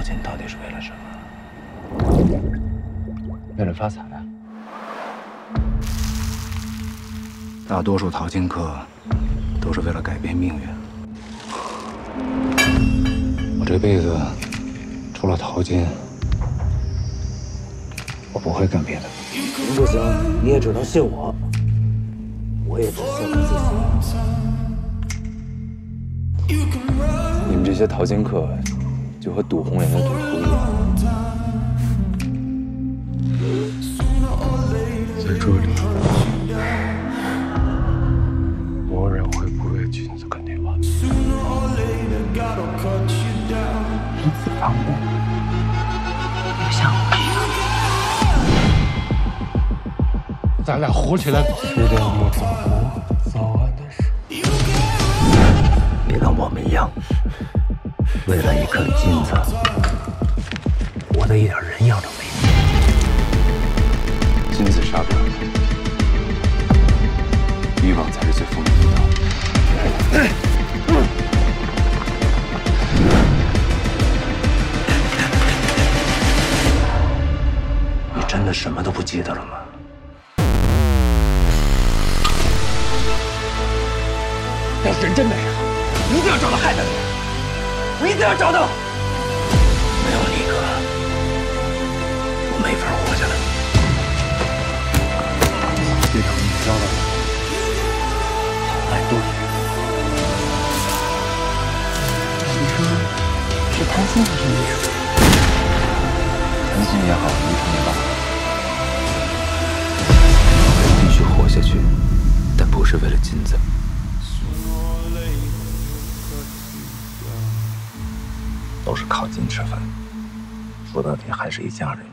耗尽到底是为了什么？为了发财。大多数淘金客都是为了改变命运。我这辈子除了淘金，我不会干别的。不行，你也只能信我，我也只信我自己。你们这些淘金客，就和赌红颜的赌徒一样，在这里。 彼此帮助，留下我。咱俩火起来，吃掉我老婆，早晚的事。别跟我们一样，为了一颗金子，活得一点人样都没有。金子杀不了人，欲望才是最锋利的刀。 真的什么都不记得了吗？要是人真没了，我一定要找到害的人，我一定要找到。没有你哥，我没法活下来。这场你交了，爱多少？你说是贪心还是艺术？贪心也好，艺术也罢。 下去，但不是为了金子。都是靠金吃饭，说到底还是一家人。